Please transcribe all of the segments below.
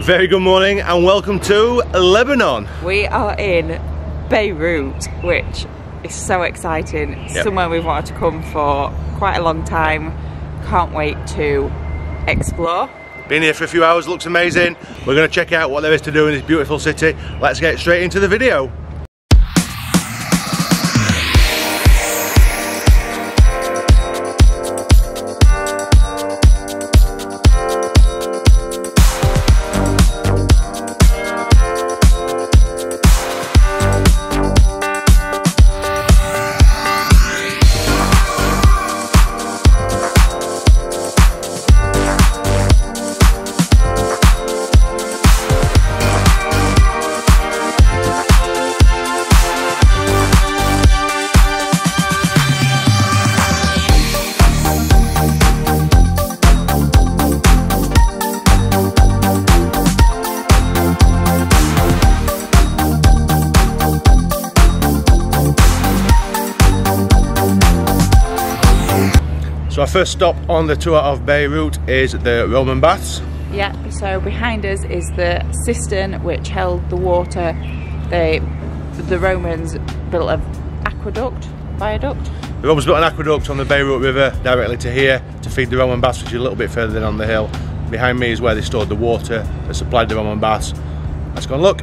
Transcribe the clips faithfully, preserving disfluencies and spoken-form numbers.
Very good morning and welcome to Lebanon. We are in Beirut, which is so exciting. Yep. Somewhere we've wanted to come for quite a long time. Can't wait to explore. Been here for a few hours, looks amazing. We're going to check out what there is to do in this beautiful city. Let's get straight into the video. So our first stop on the tour of Beirut is the Roman Baths. Yeah, so behind us is the cistern which held the water. They, the Romans built an aqueduct, viaduct. The Romans built an aqueduct on the Beirut River directly to here to feed the Roman Baths, which is a little bit further than on the hill. Behind me is where they stored the water that supplied the Roman Baths. Let's go and look.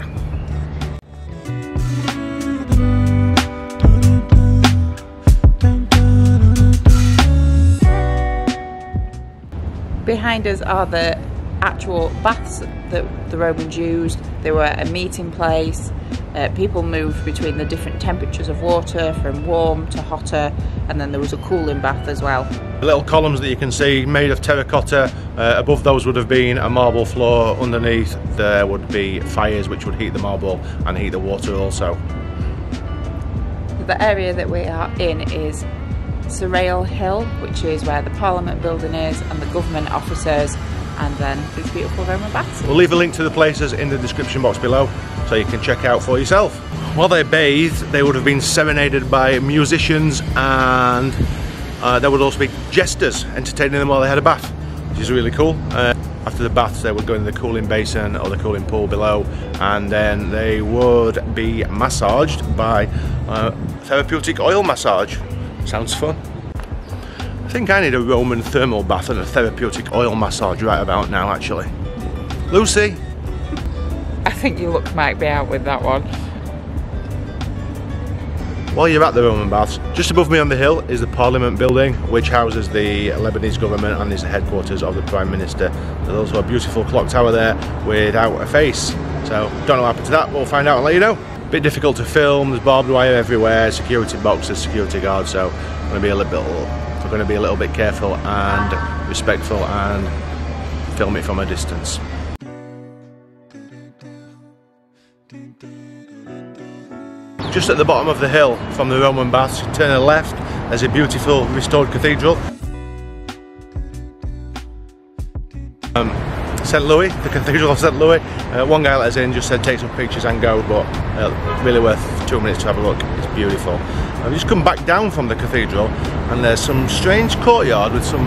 Behind us are the actual baths that the Romans used. They were a meeting place. Uh, people moved between the different temperatures of water, from warm to hotter, and then there was a cooling bath as well. The little columns that you can see made of terracotta, uh, above those would have been a marble floor. Underneath there would be fires which would heat the marble and heat the water also. The area that we are in is Surreal Hill, which is where the Parliament building is and the government officers, and then these beautiful Roman baths. We'll leave a link to the places in the description box below so you can check out for yourself. While they bathed, they would have been serenaded by musicians, and uh, there would also be jesters entertaining them while they had a bath, which is really cool. Uh, after the baths they would go into the cooling basin or the cooling pool below, and then they would be massaged by uh, therapeutic oil massage. Sounds fun. I think I need a Roman thermal bath and a therapeutic oil massage right about now, actually. Lucy? I think your luck might be out with that one. While you're at the Roman baths, just above me on the hill is the Parliament building, which houses the Lebanese government and is the headquarters of the Prime Minister. There's also a beautiful clock tower there without a face. So, don't know what happened to that, we'll find out and let you know. Bit difficult to film, there's barbed wire everywhere, security boxes, security guards, so I'm gonna be a little bit we're gonna be a little bit careful and respectful and film it from a distance. Just at the bottom of the hill from the Roman baths, turn to the left, there's a beautiful restored cathedral. Um, Saint Louis, the Cathedral of Saint Louis. Uh, one guy let us in, just said take some pictures and go, but uh, really worth two minutes to have a look. It's beautiful. I've just come back down from the cathedral, and there's some strange courtyard with some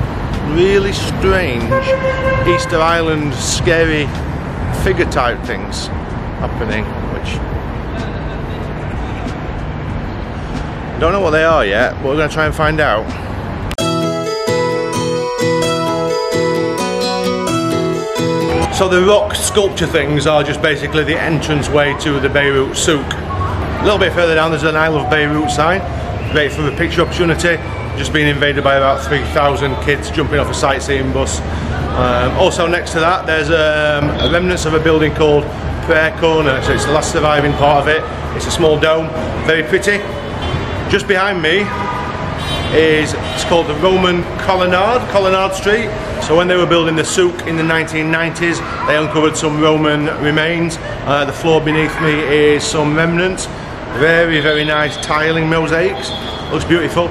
really strange Easter Island scary figure type things happening, which I don't know what they are yet, but we're going to try and find out. So the rock sculpture things are just basically the entranceway to the Beirut Souk. A little bit further down there's an I Love Beirut sign. Great for a picture opportunity. Just being invaded by about three thousand kids jumping off a sightseeing bus. Um, also next to that there's um, a remnants of a building called Prayer Corner. So it's the last surviving part of it. It's a small dome. Very pretty. Just behind me is, it's called the Roman Colonnade, Colonnade Street. So when they were building the souk in the nineteen nineties, they uncovered some Roman remains. Uh, the floor beneath me is some remnants. Very, very nice tiling mosaics. Looks beautiful.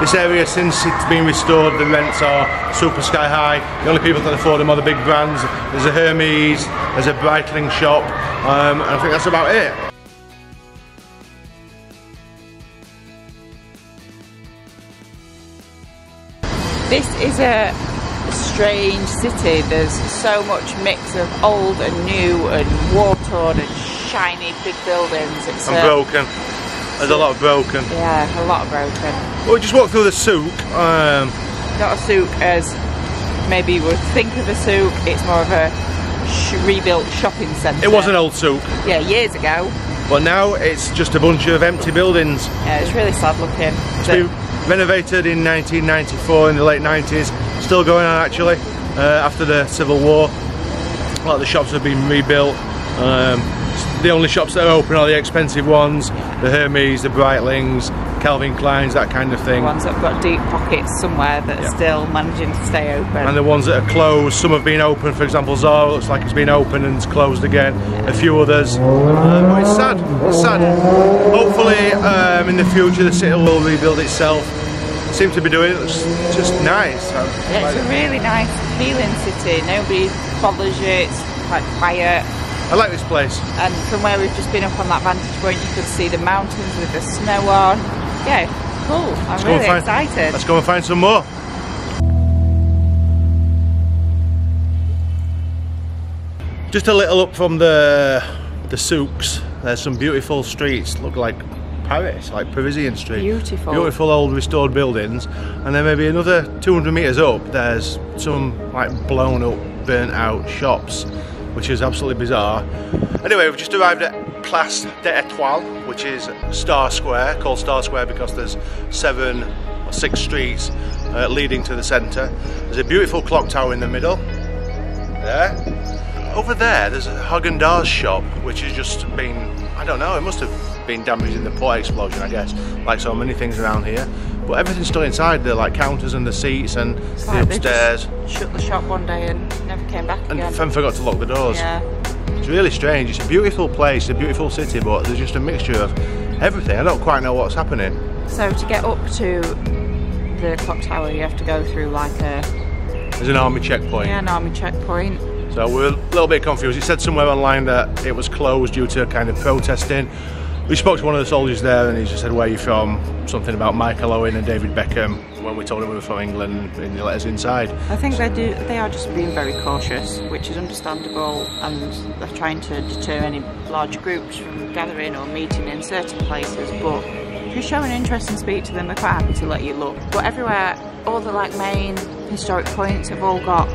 This area, since it's been restored, the rents are super sky high. The only people that can afford them are the big brands. There's a Hermes, there's a Breitling shop, um, and I think that's about it. This is a strange city. There's so much mix of old and new and war-torn and shiny big buildings. It's and a, broken. There's a lot of broken. Yeah, a lot of broken. Well, we just walked through the souk. Um, Not a souk as maybe you would think of a souk. It's more of a sh rebuilt shopping centre. It was an old souk. Yeah, years ago. But now it's just a bunch of empty buildings. Yeah, it's really sad looking. It's been renovated in nineteen ninety-four, in the late nineties. Still going on actually, uh, after the Civil War. A lot of the shops have been rebuilt. Um, the only shops that are open are the expensive ones. The Hermes, the Breitlings, Calvin Klein's, that kind of thing. The ones that have got deep pockets somewhere that are yeah. still managing to stay open. And the ones that are closed, some have been open. For example, Zara looks like it's been open and it's closed again. A few others. Um, but it's sad, it's sad. Hopefully um, in the future the city will rebuild itself. Seems to be doing it. It's just nice. Yeah, it's a really nice feeling city. Nobody bothers you, it's quite quiet. I like this place. And from where we've just been up on that vantage point, you can see the mountains with the snow on. Yeah, cool. I'm let's really excited. Let's go and find some more. Just a little up from the the souks, there's some beautiful streets, look like Paris, like Parisian Street. Beautiful. Beautiful old restored buildings, and then maybe another two hundred metres up there's some like blown up, burnt out shops, which is absolutely bizarre. Anyway, we've just arrived at Place des Étoiles, which is Star Square, called Star Square because there's seven or six streets uh, leading to the centre. There's a beautiful clock tower in the middle, there. Over there, there's a Haagen-Dazs shop, which has just been, I don't know, it must have been damaged in the port explosion, I guess, like so many things around here. But everything's still inside, the like counters and the seats and it's the like upstairs. They just shut the shop one day and never came back and again. And Femme forgot to lock the doors. Yeah. It's really strange. It's a beautiful place, a beautiful city, but there's just a mixture of everything. I don't quite know what's happening. So to get up to the clock tower, you have to go through like a... There's an army checkpoint. Yeah, an army checkpoint. So we're a little bit confused. It said somewhere online that it was closed due to kind of protesting. We spoke to one of the soldiers there and he just said, where are you from? Something about Michael Owen and David Beckham when we told him we were from England and he let us inside. I think so. they do. They are just being very cautious, which is understandable, and they're trying to deter any large groups from gathering or meeting in certain places. But if you show an interest and speak to them, they're quite happy to let you look. But everywhere, all the like main historic points have all got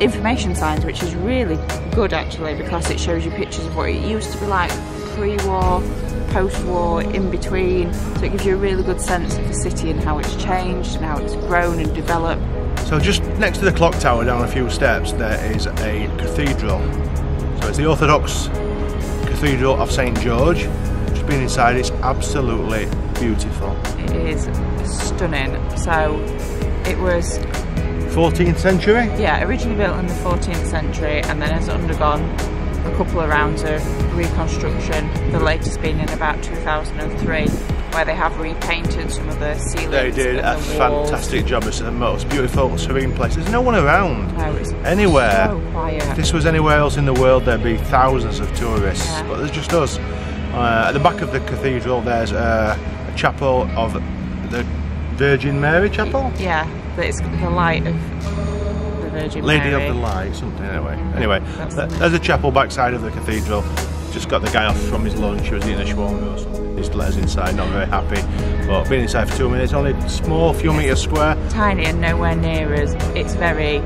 information signs, which is really good actually, because it shows you pictures of what it used to be like pre-war, post-war, in between, so it gives you a really good sense of the city and how it's changed and how it's grown and developed. So just next to the clock tower down a few steps there is a cathedral. So it's the Orthodox Cathedral of Saint George. Just being inside, it's absolutely beautiful. It is stunning. So it was fourteenth century? Yeah, originally built in the fourteenth century and then has undergone a couple of rounds of reconstruction, the latest being in about two thousand three, where they have repainted some of the ceilings. They did a fantastic job. It's the most beautiful, serene place. There's no one around. No, it's anywhere. So quiet. If this was anywhere else in the world, there'd be thousands of tourists, yeah. But there's just us. Uh, at the back of the cathedral, there's a, a chapel of the Virgin Mary Chapel? Yeah. It's the light of the Virgin Lady Mary. Lady of the Light, something anyway. Anyway, th there's a chapel backside of the cathedral. Just got the guy off from his lunch, he was eating a shawarma or something. Just let us inside, not very happy. But being inside for two minutes, only a small few yes. metres square. Tiny and nowhere near us. It's very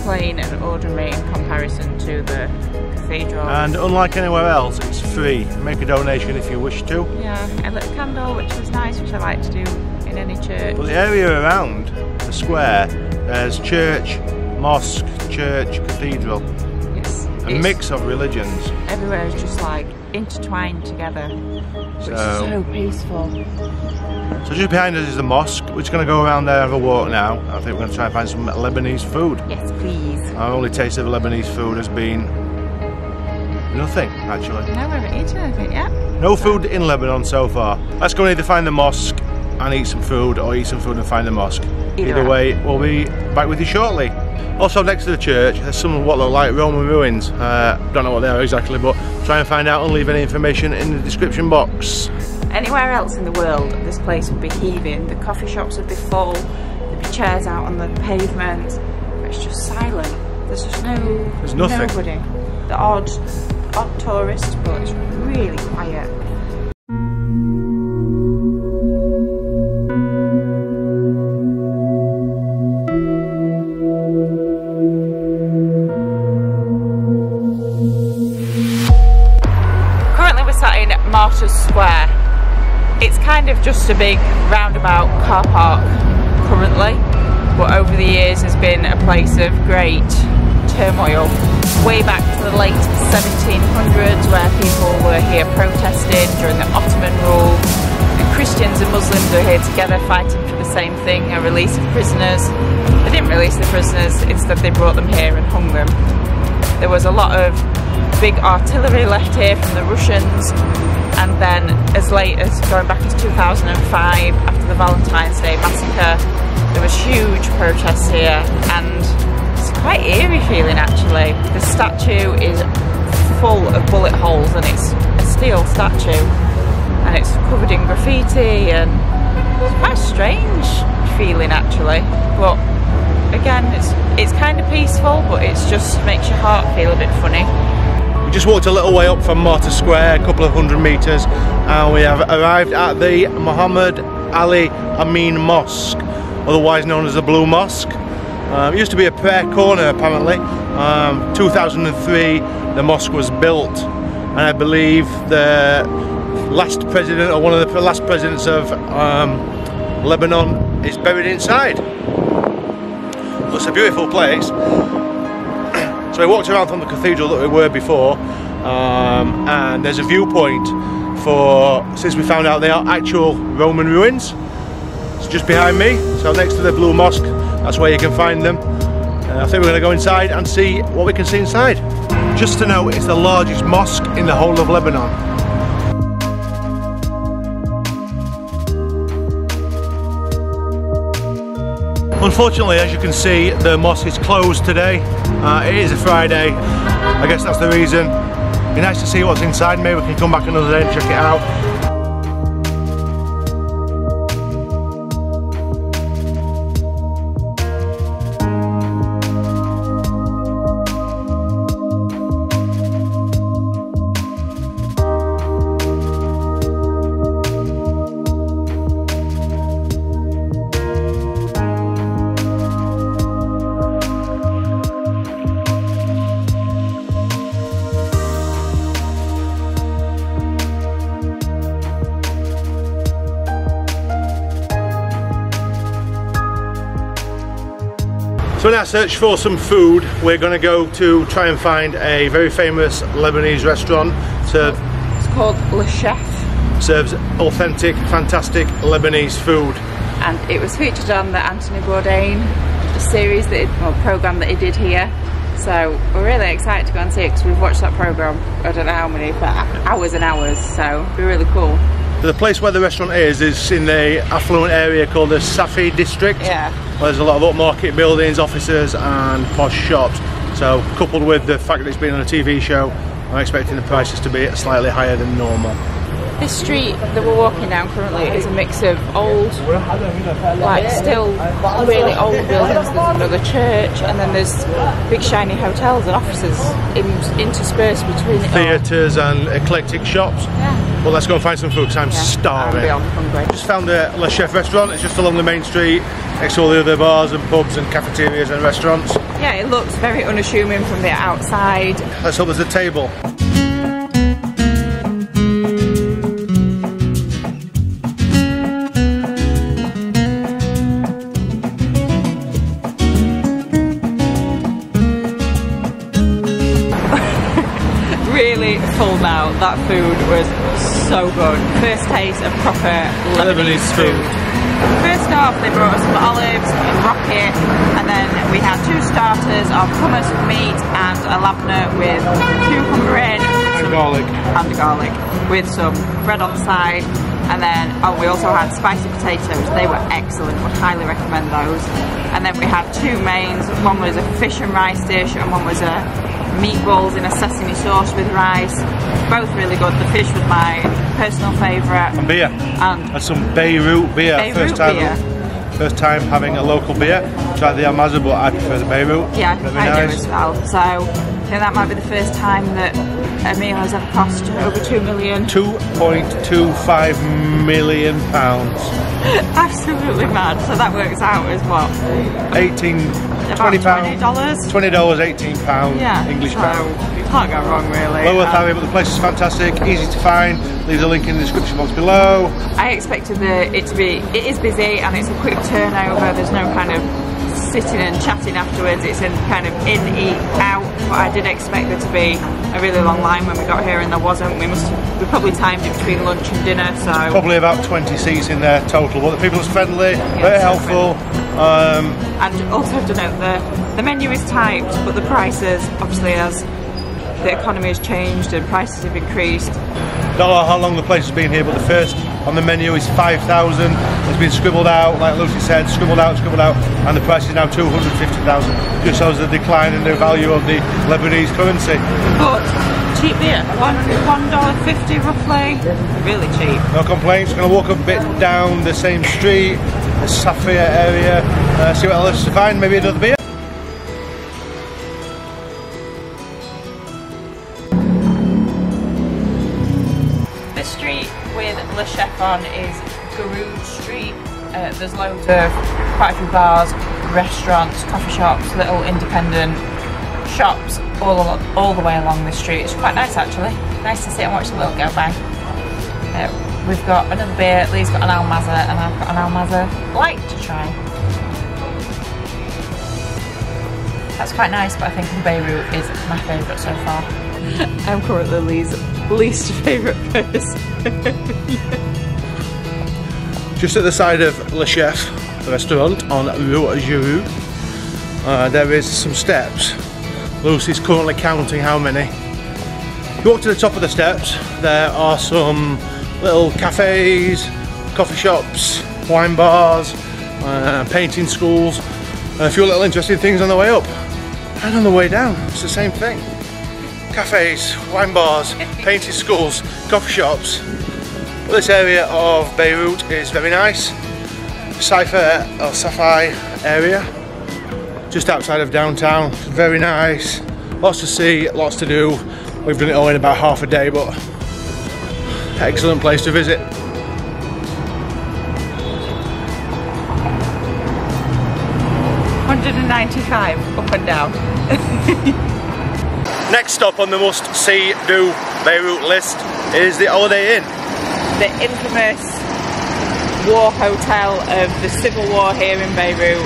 plain and ordinary in comparison to the cathedral. And unlike anywhere else, it's free. Make a donation if you wish to. Yeah, a little candle, which was nice, which I like to do in any church. But the area around the square, there's church, mosque, church, cathedral. It's a it's, mix of religions. Everywhere is just like intertwined together, which so, is so peaceful. So just behind us is the mosque. We're just going to go around there and have a walk now. I think we're going to try and find some Lebanese food. Yes, please. Our only taste of Lebanese food has been nothing, actually. No, we haven't eaten anything yet. No food in Lebanon so far. Let's go and either find the mosque and eat some food, or eat some food and find the mosque. Either, Either way, we'll be back with you shortly. Also next to the church, there's some of what look like Roman ruins. Uh, don't know what they are exactly, but try and find out and leave any information in the description box. Anywhere else in the world, this place would be heaving. The coffee shops would be full, there'd be chairs out on the pavement. It's just silent. There's just no... There's nothing. Nobody. The odd, odd tourists, but it's really quiet. Currently we're sat in Martyrs' Square. It's kind of just a big roundabout car park currently, but over the years has been a place of great turmoil. Way back to the late seventeen hundreds, where people were here protesting during the Ottoman rule, and Christians and Muslims were here together fighting for the same thing, a release of prisoners. They didn't release the prisoners, instead they brought them here and hung them. There was a lot of big artillery left here from the Russians, and then as late as going back to two thousand five, after the Valentine's Day massacre, there was huge protests here, and it's quite eerie feeling actually. The statue is full of bullet holes, and it's a steel statue, and it's covered in graffiti, and it's quite a strange feeling actually. But again, it's it's kind of peaceful, but it just makes your heart feel a bit funny. We just walked a little way up from Martyrs Square, a couple of hundred metres, and we have arrived at the Mohammad Al-Amin Mosque, otherwise known as the Blue Mosque. Um, it used to be a prayer corner apparently. Um, two thousand three the mosque was built, and I believe the last president or one of the last presidents of um, Lebanon is buried inside. Well, it's a beautiful place. So we walked around from the cathedral that we were before, um, and there's a viewpoint for, since we found out they are actual Roman ruins. It's just behind me, so next to the Blue Mosque, that's where you can find them. Uh, I think we're going to go inside and see what we can see inside. Just to know, it's the largest mosque in the whole of Lebanon. Unfortunately, as you can see, the mosque is closed today. Uh, it is a Friday. I guess that's the reason. It'd be nice to see what's inside. Maybe we can come back another day and check it out. So in our search for some food, we're going to go to try and find a very famous Lebanese restaurant. Served, it's called Le Chef. Serves authentic, fantastic Lebanese food. And it was featured on the Anthony Bourdain series, that it, or programme that he did here. So we're really excited to go and see it, because we've watched that programme, I don't know how many, but hours and hours, so it'll be really cool. The place where the restaurant is, is in the affluent area called the Saifi district. Yeah. Where there's a lot of upmarket buildings, offices and posh shops. So, coupled with the fact that it's been on a T V show, I'm expecting the prices to be slightly higher than normal. This street that we're walking down currently is a mix of old, like still really old buildings, there's another church, and then there's big shiny hotels and offices in, interspersed between it. Theatres and eclectic shops. Yeah. Well, let's go and find some food, because I'm yeah, starving. I'm hungry. Just found the Le Chef restaurant. It's just along the main street, next to all the other bars and pubs and cafeterias and restaurants. Yeah, it looks very unassuming from the outside. Let's hope there's a table. Really full now. That food was so good. First taste of proper Lebanese food. First off, they brought us some olives and rocket, and then we had two starters of hummus with meat and a labneh with cucumber in. And garlic. And garlic, with some bread on the side. And then oh, we also had spicy potatoes. They were excellent, would highly recommend those. And then we had two mains. One was a fish and rice dish, and one was a meatballs in a sesame sauce with rice. Both really good. The fish was my personal favourite. And beer. And, and some Beirut beer. Beirut first time beer. First time having a local beer. Try the Al Mazza, but I prefer the Beirut. Yeah, I nice. do as well. So I think that might be the first time that a meal has ever cost over two million. two point two five million pounds. Absolutely mad. So that works out as what? Eighteen. About twenty pounds. Dollars. Twenty dollars, eighteen pounds. Yeah, English so pound. You can't go wrong really. Lower um, Faraya, but the place is fantastic. Easy to find. Leave the link in the description box below. I expected the, it to be. It is busy and it's a quick turnover. There's no kind of sitting and chatting afterwards. It's in kind of in, eat, out. But I did expect there to be a really long line when we got here, and there wasn't. We must have, we probably timed it between lunch and dinner, so it's probably about twenty seats in there total. But the people are friendly, yeah, very helpful. Um, and also to note the the menu is typed, but the prices obviously as the economy has changed and prices have increased. Don't know how long the place has been here, but the first on the menu is five thousand. It's been scribbled out, like Lucy said, scribbled out, scribbled out, and the price is now two hundred fifty thousand. Just shows the decline in the value of the Lebanese currency. But cheap beer, one dollar fifty roughly. Really cheap. No complaints. Going to walk a bit down the same street, the Saifi area, uh, see what else to find. Maybe another beer. Le Chef on is Beirut Street. Uh, there's loads of quite a few bars, restaurants, coffee shops, little independent shops all along, all the way along this street. It's quite nice actually. Nice to sit and watch the little girl bang. Uh, we've got another beer. Lee's got an Al Mazza and I've got an Al Mazza light to try. That's quite nice, but I think Beirut is my favourite so far. I'm currently Lee's least favourite person. Yeah. Just at the side of Le Chef, the restaurant on Rue Giroux, uh, there is some steps. Lucy's currently counting how many. If you walk to the top of the steps, there are some little cafes, coffee shops, wine bars, uh, painting schools, and a few little interesting things on the way up. And on the way down, it's the same thing. Cafes, wine bars, painted schools, coffee shops. Well, this area of Beirut is very nice. Saifi or Saifi area, just outside of downtown. Very nice. Lots to see, lots to do. We've done it all in about half a day, but excellent place to visit. one hundred ninety-five up and down. Next stop on the must-see-do Beirut list is the Holiday Inn. The infamous war hotel of the civil war here in Beirut.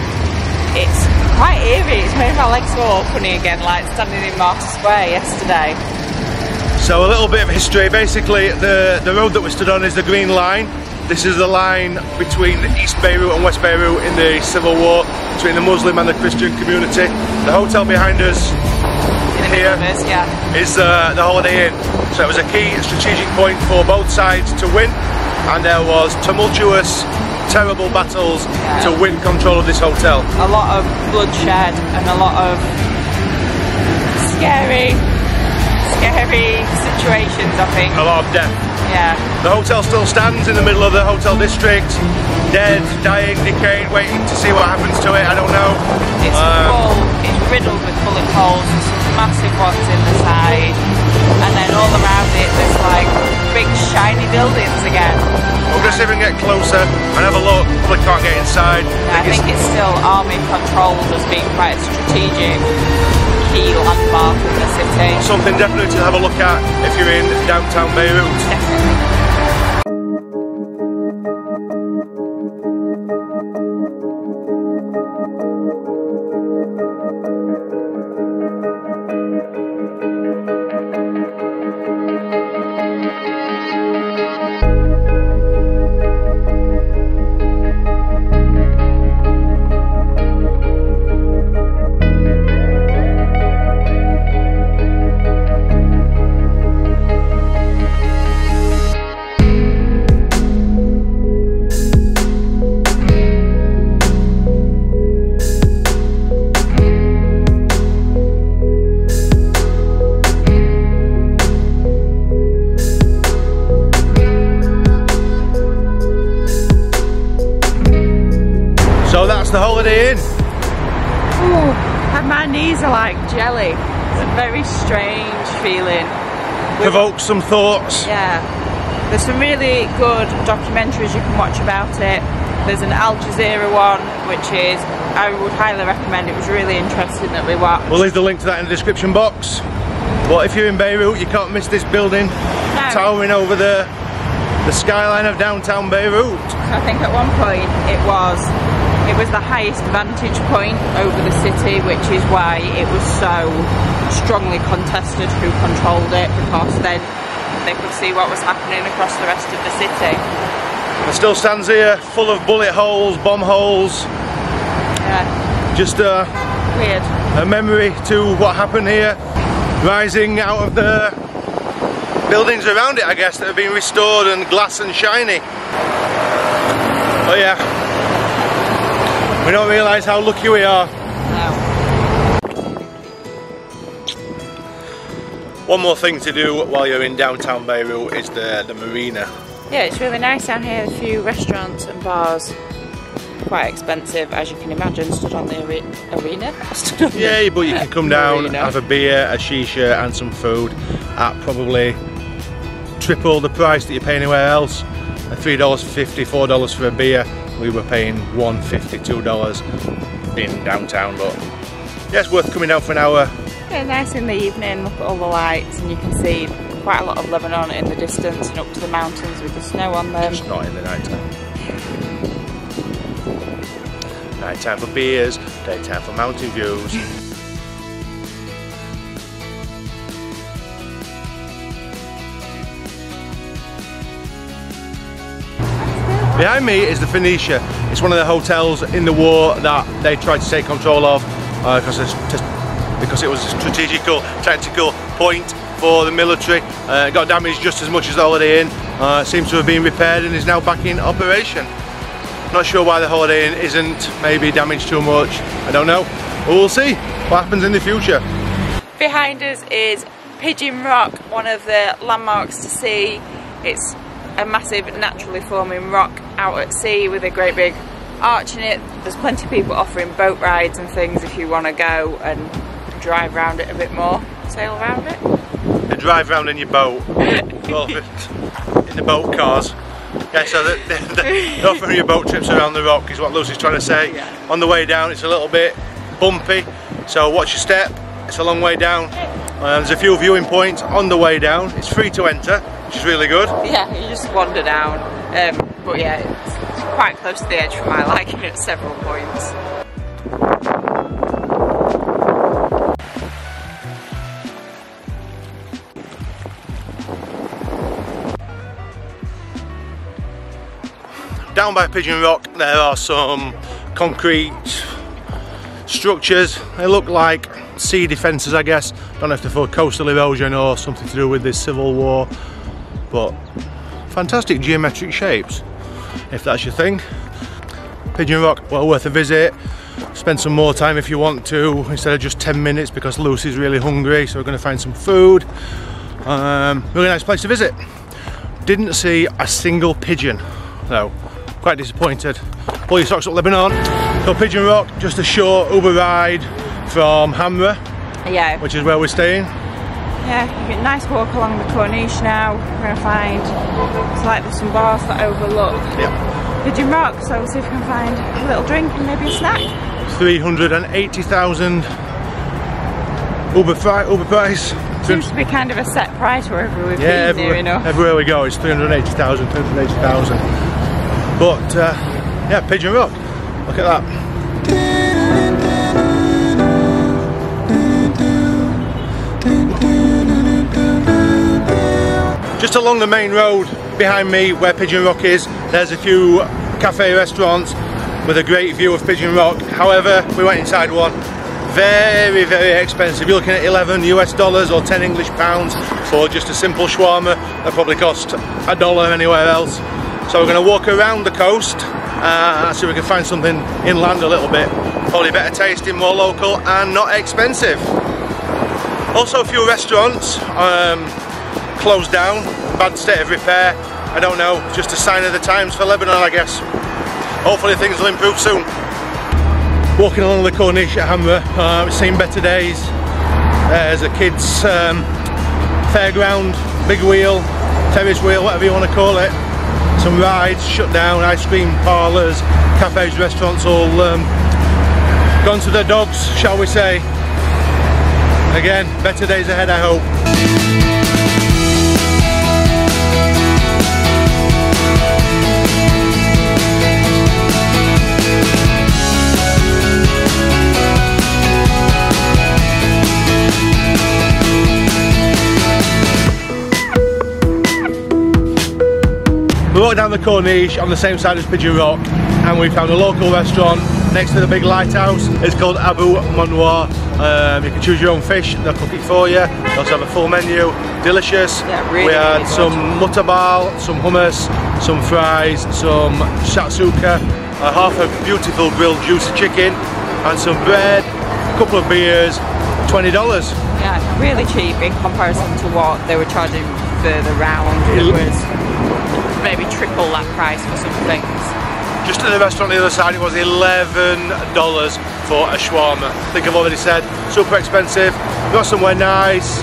It's quite eerie, it's made my legs all funny again, like standing in Martyrs' Square yesterday. So a little bit of history. Basically the, the road that we stood on is the Green Line. This is the line between East Beirut and West Beirut in the civil war, between the Muslim and the Christian community. The hotel behind us here is, yeah. is uh, the Holiday Inn. So it was a key strategic point for both sides to win, and there was tumultuous, terrible battles yeah. to win control of this hotel. A lot of bloodshed and a lot of scary, scary situations, I think. A lot of death. Yeah. The hotel still stands in the middle of the hotel district, dead, dying, decaying, waiting to see what happens to it, I don't know. It's um, full, it's riddled with bullet holes. Massive ones in the side, and then all around it there's like big shiny buildings again. We'll just see if we can get closer and have a look. Probably can't get inside. Yeah, I think it's, it's still army controlled as being quite a strategic key landmark in the city. Something definitely to have a look at if you're in downtown Beirut. Definitely. That's the Holiday Inn. Ooh, and my knees are like jelly. It's a very strange feeling. Provokes some thoughts. Yeah. There's some really good documentaries you can watch about it. There's an Al Jazeera one, which is, I would highly recommend. It was really interesting that we watched. We'll leave the link to that in the description box. But if you're in Beirut, you can't miss this building no. towering over the, the skyline of downtown Beirut. I think at one point it was, it was the highest vantage point over the city, which is why it was so strongly contested who controlled it, because then they could see what was happening across the rest of the city. It still stands here, full of bullet holes, bomb holes. Yeah. Just a, Weird. a memory to what happened here, rising out of the buildings around it, I guess, that have been restored and glass and shiny. But yeah, we don't realise how lucky we are. No. One more thing to do while you're in downtown Beirut is the, the marina. Yeah, it's really nice down here, a few restaurants and bars. Quite expensive, as you can imagine, stood on the are arena. Stood on yeah, the but you can come down, marina. have a beer, a shisha and some food at probably triple the price that you pay anywhere else. three dollars fifty, four dollars for a beer. We were paying one fifty, two dollars in downtown, but yeah, it's worth coming down for an hour. Yeah, nice in the evening, look at all the lights and you can see quite a lot of Lebanon in the distance and up to the mountains with the snow on them. It's not in the night time. Night time for beers, daytime for mountain views. Behind me is the Phoenicia. It's one of the hotels in the war that they tried to take control of uh, because, it's just, because it was a strategical, tactical point for the military. Uh, it got damaged just as much as the Holiday Inn. Uh, seems to have been repaired and is now back in operation. Not sure why the Holiday Inn isn't, maybe damaged too much, I don't know. But we'll see what happens in the future. Behind us is Pigeon Rock, one of the landmarks to see. It's a massive naturally forming rock out at sea with a great big arch in it. There's plenty of people offering boat rides and things if you want to go and drive around it a bit more, sail around it. Drive around in your boat, well, in the boat cars. Yeah, so the, the, the offering your boat trips around the rock is what Lucy's trying to say. Yeah. On the way down, it's a little bit bumpy, so watch your step. It's a long way down. Uh, there's a few viewing points on the way down. It's free to enter, which is really good. Yeah, you just wander down. Um, but yeah, it's, it's quite close to the edge for my liking at several points. Down by Pigeon Rock there are some concrete structures. They look like sea defences, I guess. Don't know if they're for coastal erosion or something to do with this civil war, but fantastic geometric shapes, if that's your thing. Pigeon Rock, well worth a visit. Spend some more time if you want to, instead of just ten minutes, because Lucy's really hungry, so we're going to find some food. Um, really nice place to visit. Didn't see a single pigeon though. Quite disappointed. Pull your socks up, Lebanon. So Pigeon Rock, just a short Uber ride from Hamra, yeah, which is where we're staying. Yeah, you get a nice walk along the Corniche now. We're going to find, it's like there's some bars that overlook yeah. Pigeon Rock, so we'll see if we can find a little drink and maybe a snack. three hundred eighty thousand Uber, Uber price. Seems to be kind of a set price wherever we've yeah, been near enough. Everywhere we go it's three hundred eighty thousand, two hundred eighty thousand. But uh, yeah, Pigeon Rock, look at that. Just along the main road behind me where Pigeon Rock is, there's a few cafe restaurants with a great view of Pigeon Rock. However, we went inside one, very, very expensive. You're looking at eleven US dollars or ten English pounds for just a simple shawarma that probably cost a dollar anywhere else. So we're going to walk around the coast uh, so we can find something inland a little bit. Probably better tasting, more local and not expensive. Also a few restaurants um, closed down, bad state of repair. I don't know, just a sign of the times for Lebanon I guess. Hopefully things will improve soon. walking along the Corniche at Hamra. Uh, we've seen better days. There's a kids' um, fairground, big wheel, terrace wheel, whatever you want to call it. Some rides shut down, ice cream parlours, cafes, restaurants, all um, gone to the dogs, shall we say. Again, better days ahead, I hope. We walked down the Corniche on the same side as Pigeon Rock, and we found a local restaurant next to the big lighthouse. It's called Abu Manwa. Um, you can choose your own fish, they'll cook it for you. They also have a full menu, delicious. Yeah, really we had really some mutabal, some hummus, some fries, some shakshuka, a half a beautiful grilled juicy chicken, and some bread, a couple of beers, twenty dollars. Yeah, really cheap in comparison to what they were charging further round. It was maybe triple that price for some things. Just at the restaurant on the other side, it was eleven dollars for a shawarma. I think I've already said, super expensive. We got somewhere nice,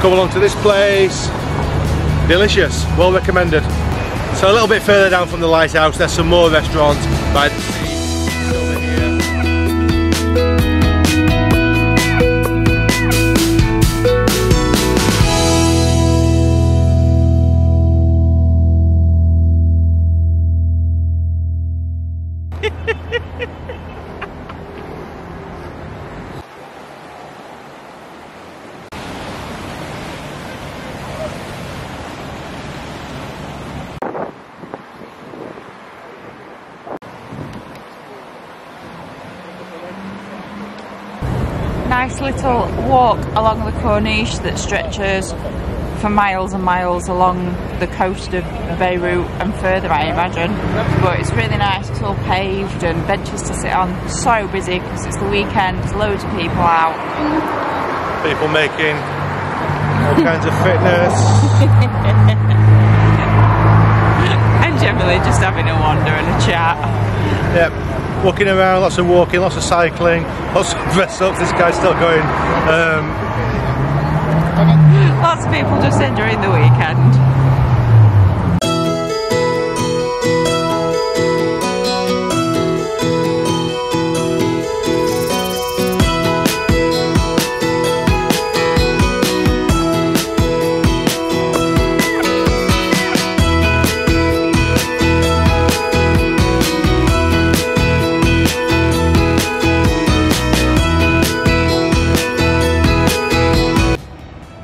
come along to this place. Delicious, well recommended. So a little bit further down from the lighthouse, there's some more restaurants by the sea. Nice little walk along the Corniche that stretches for miles and miles along the coast of Beirut and further, I imagine. But it's really nice, it's all paved and benches to sit on. So busy because it's the weekend, there's loads of people out. People making all kinds of fitness. And generally just having a wander and a chat. Yep. Walking around, lots of walking, lots of cycling, lots of dress ups. This guy's still going. Um, lots of people just enjoying the weekend.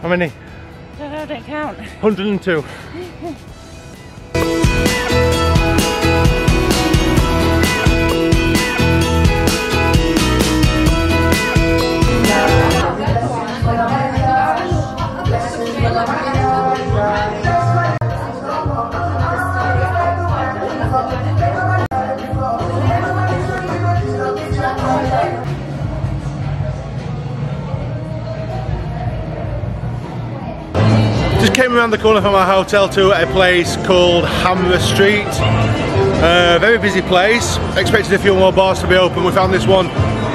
How many? No, no, don't count. one hundred and two. Came around the corner from our hotel to a place called Hamra Street. Uh, very busy place. Expected a few more bars to be open. We found this one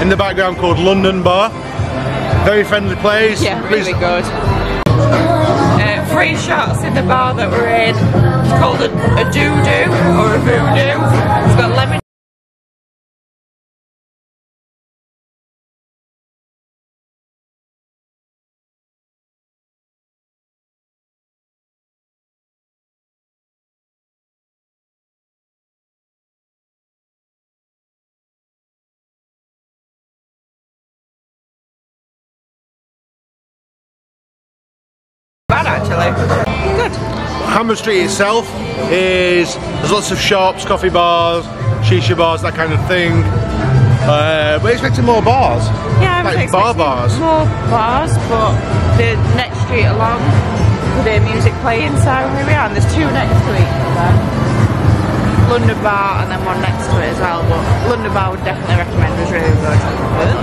in the background called London Bar. Very friendly place. Yeah, really good. Uh, free shots in the bar that we're in. It's called a, a doo-doo or a voodoo. It's got lemon. Actually, good. Hamra Street itself is, there's lots of shops, coffee bars, shisha bars, that kind of thing. Uh, we're expecting more bars. Yeah, I was like bar bars. More bars, but the next street along, the music playing. So here we are, and there's two next to each other. London Bar and then one next to it as well, but London Bar would definitely recommend, it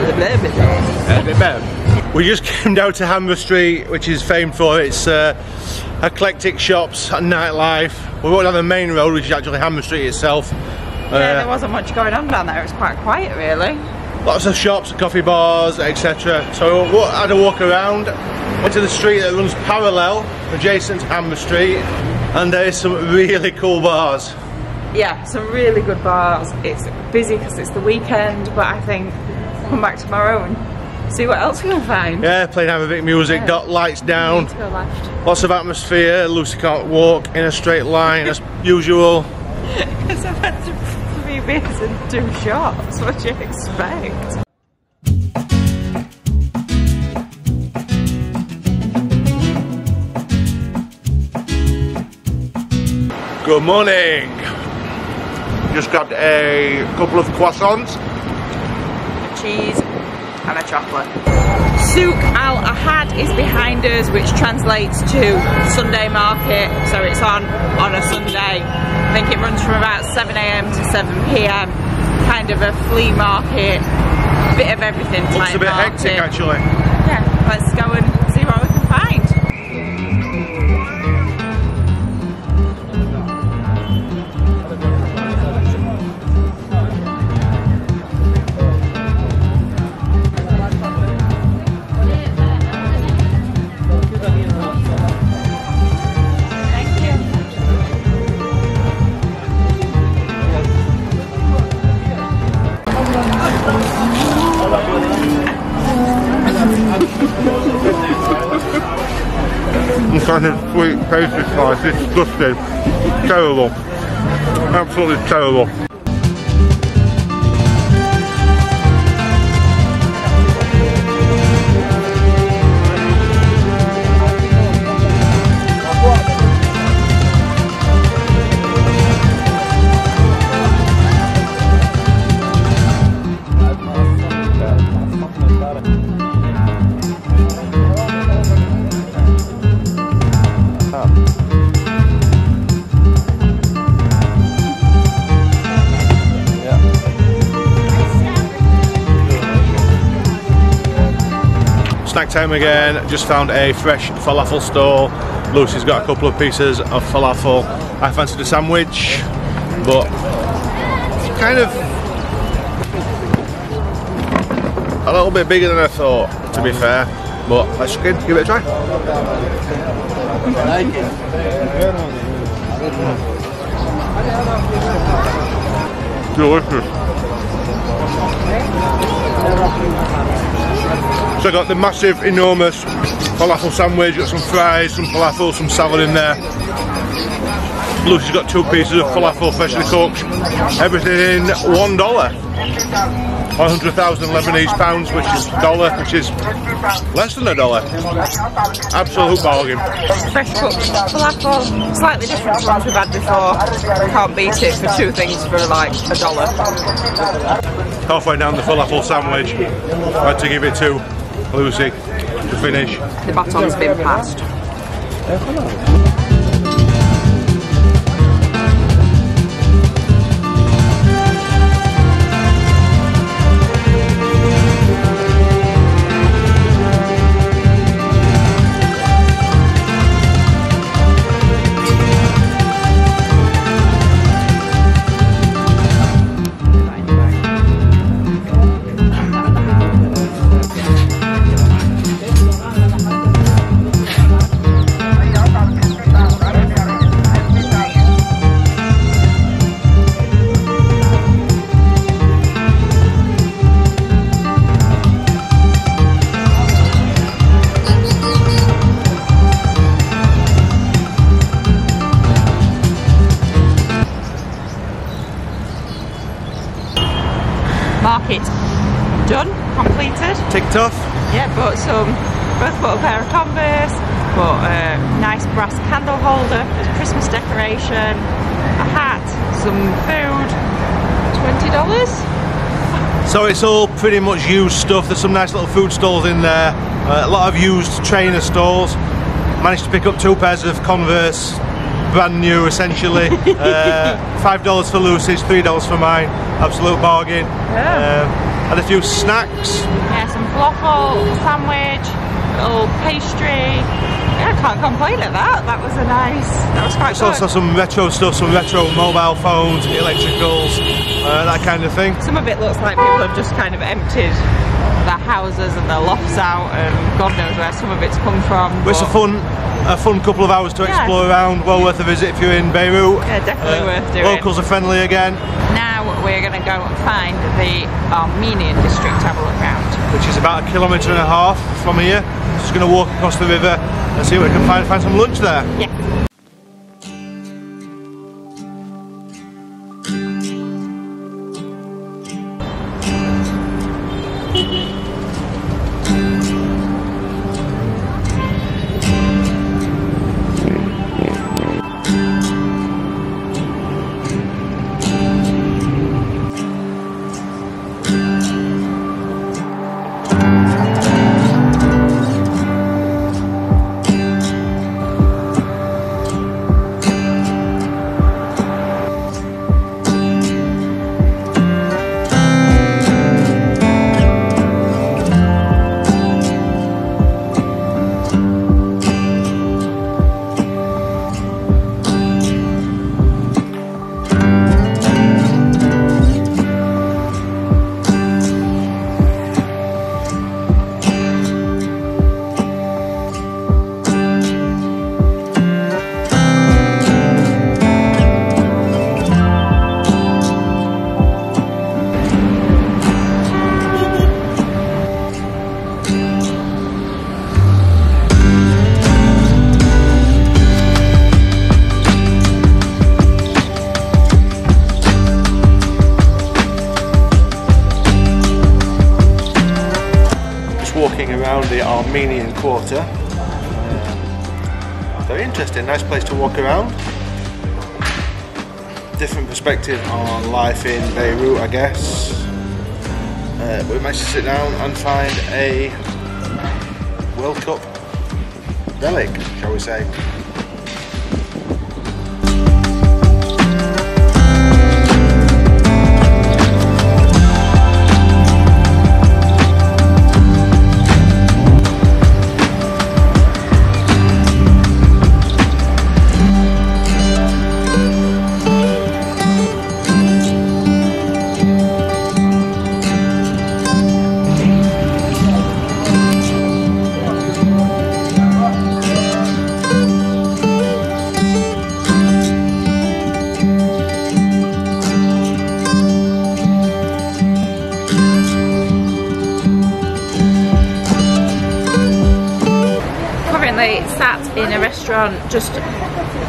was really good. We just came down to Hamra Street, which is famed for its uh, eclectic shops and nightlife. We walked down the main road, which is actually Hamra Street itself. Yeah, uh, there wasn't much going on down there, it was quite quiet really. Lots of shops, coffee bars, etc. So I had a walk around, went to the street that runs parallel, adjacent to Hamra Street, and there's some really cool bars. Yeah, some really good bars. It's busy because it's the weekend, but I think we'll come back tomorrow and see what else we can find. Yeah, playing Arabic music, yeah. Dot lights down. To go left. Lots of atmosphere. Lucy can't walk in a straight line as usual. Because I've had to three beers and two shots. What do you expect? Good morning! Just grabbed a couple of croissants, a cheese and a chocolate. Souk El Ahad is behind us, which translates to Sunday market, so it's on on a Sunday. I think it runs from about seven A M to seven P M, kind of a flea market, bit of everything. Looks a bit hectic actually. Yeah, let's go and see what we can find. Kind of sweet pastry slice, it's disgusting, terrible, absolutely terrible. Snack time again, just found a fresh falafel stall. Lucy's got a couple of pieces of falafel. I fancied a sandwich, but kind of a little bit bigger than I thought, to be fair. But let's give it a try. I like it. Delicious. So I got the massive, enormous falafel sandwich, got some fries, some falafel, some salad in there. Lucy's got two pieces of falafel, freshly cooked. Everything in one dollar. one hundred thousand Lebanese pounds, which is dollar, which is less than a dollar. Absolute bargain. Fresh cooked falafel, slightly different to ones we've had before. Can't beat it for two things for like a dollar. Halfway down the falafel sandwich, I had to give it to Lucy to finish. The baton's been passed. Done, completed. Ticked off. Yeah, bought some, both bought a pair of Converse, bought a nice brass candle holder as Christmas decoration, a hat, some food, twenty dollars. So it's all pretty much used stuff. There's some nice little food stalls in there, uh, a lot of used trainer stalls. Managed to pick up two pairs of Converse, brand new essentially. uh, five dollars for Lucy's, three dollars for mine, absolute bargain. Yeah. Um, Had a few snacks. Yeah, some falafel, sandwich, little pastry, Yeah, I can't complain at that. That was a nice, that was quite There's good. Also some retro stuff, some retro mobile phones, electricals, uh, that kind of thing. Some of it looks like people have just kind of emptied their houses and their lofts out, and God knows where some of it's come from. It's a fun, a fun couple of hours to yeah. explore around. Well worth a visit if you're in Beirut. Yeah, definitely uh, worth doing. Locals are friendly again. Now we're going to go and find the Armenian district, have a look around. Which is about a kilometre and a half from here. Just going to walk across the river and see what we can find. Find some lunch there. Yeah. Armenian quarter. Um, very interesting, nice place to walk around. Different perspective on life in Beirut, I guess. Uh, we managed to sit down and find a World Cup relic, shall we say. In a restaurant just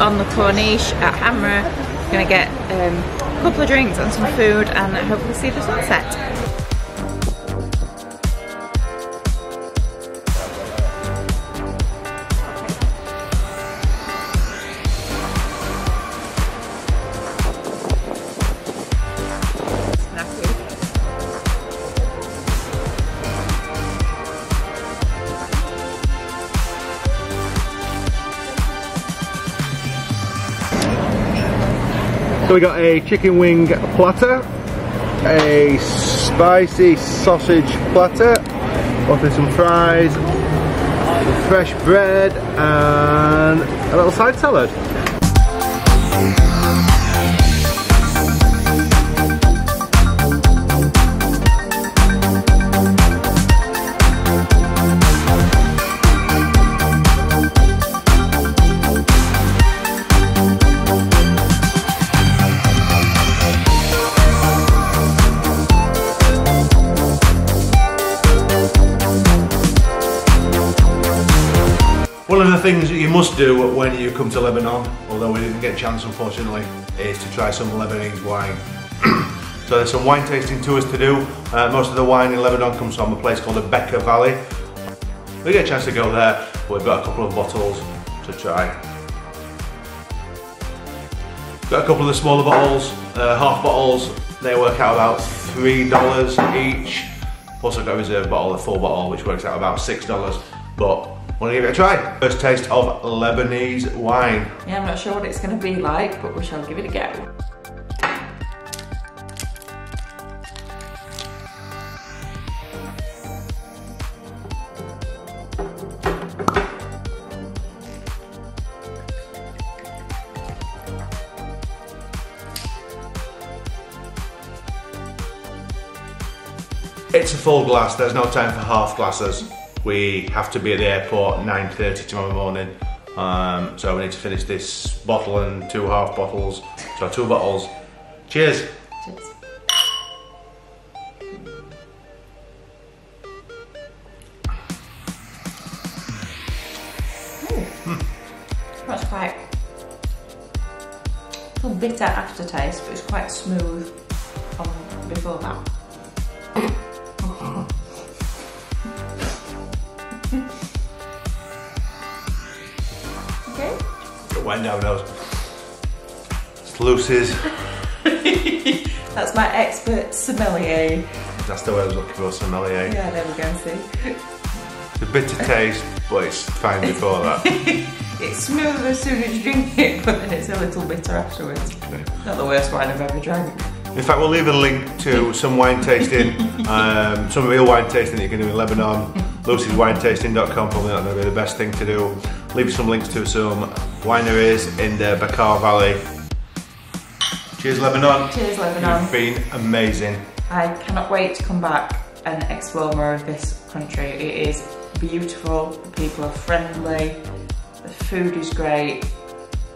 on the Corniche at Hamra. I'm gonna get um, a couple of drinks and some food and hopefully see the sunset. So we got a chicken wing platter, a spicy sausage platter, offering some fries, some fresh bread and a little side salad. Things that you must do when you come to Lebanon, although we didn't get a chance unfortunately, is to try some Lebanese wine. So there's some wine tasting tours to do. Uh, most of the wine in Lebanon comes from a place called the Bekaa Valley. We get a chance to go there, but we've got a couple of bottles to try. Got a couple of the smaller bottles, uh, half bottles. They work out about three dollars each. Plus I've got a reserve bottle, a full bottle, which works out about six dollars. But want to give it a try. First taste of Lebanese wine. Yeah, I'm not sure what it's going to be like, but we shall give it a go. It's a full glass, there's no time for half glasses. We have to be at the airport nine thirty tomorrow morning, um, so we need to finish this bottle and two half bottles, so two bottles. Cheers. Cheers. That's quite a little bitter aftertaste, but it's quite smooth from before that. Okay. It went down those. It's looses. That's my expert sommelier. That's the way I was looking for, sommelier. Yeah, there we go, see. The bitter taste, but it's fine before that. It's smooth as soon as you drink it, but then it's a little bitter afterwards. Okay. Not the worst wine I've ever drank. In fact, we'll leave a link to some wine tasting, um, some real wine tasting that you can do in Lebanon. Lucy's wine tasting dot com, probably not going to be the best thing to do. Leave some links to some wineries in the Bekaa Valley. Cheers, Lebanon. Cheers, Lebanon. You've been amazing. I cannot wait to come back and explore more of this country. It is beautiful, the people are friendly. The food is great.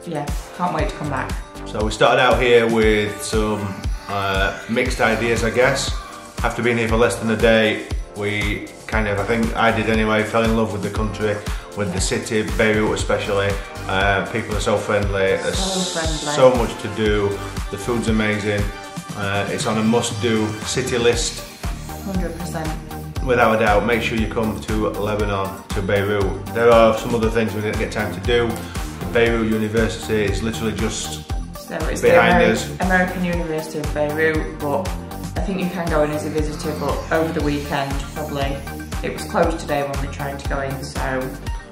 Yeah, can't wait to come back. So we started out here with some uh, mixed ideas, I guess. After being here for less than a day, we kind of, I think I did anyway, fell in love with the country, with yeah. the city, Beirut especially. Uh, people are so friendly. So There's friendly. So much to do. The food's amazing. Uh, it's on a must-do city list. one hundred percent. Without a doubt, make sure you come to Lebanon, to Beirut. There are some other things we didn't get time to do. The Beirut University is literally just so it's behind the us. American University of Beirut, but I think you can go in as a visitor, but over the weekend probably. It was closed today when we tried to go in, so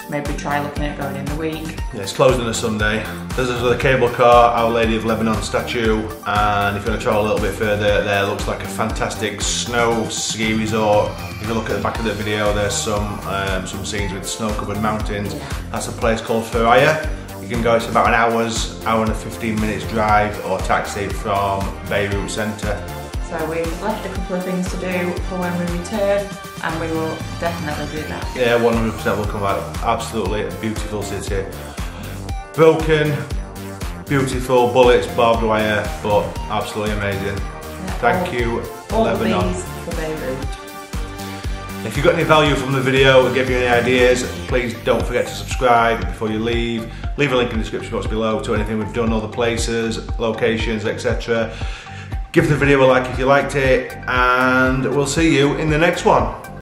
maybe try looking at going in the week. Yeah, it's closed on a Sunday. There's the cable car, Our Lady of Lebanon statue, and if you want to travel a little bit further, there looks like a fantastic snow ski resort. If you look at the back of the video, there's some um, some scenes with snow-covered mountains. That's a place called Faraya. You can go, it's about an hour's, hour and fifteen minutes drive or taxi from Beirut Centre. So we've left a couple of things to do for when we return, and we will definitely do that. Yeah, one hundred percent will come out. Absolutely a beautiful city. Broken, beautiful, bullets, barbed wire, but absolutely amazing. Yeah, Thank all, you, all Lebanon. For Beirut. If you got any value from the video or give you any ideas, please don't forget to subscribe before you leave. Leave a link in the description box below to anything we've done, all the places, locations, et cetera. Give the video a like if you liked it, and we'll see you in the next one.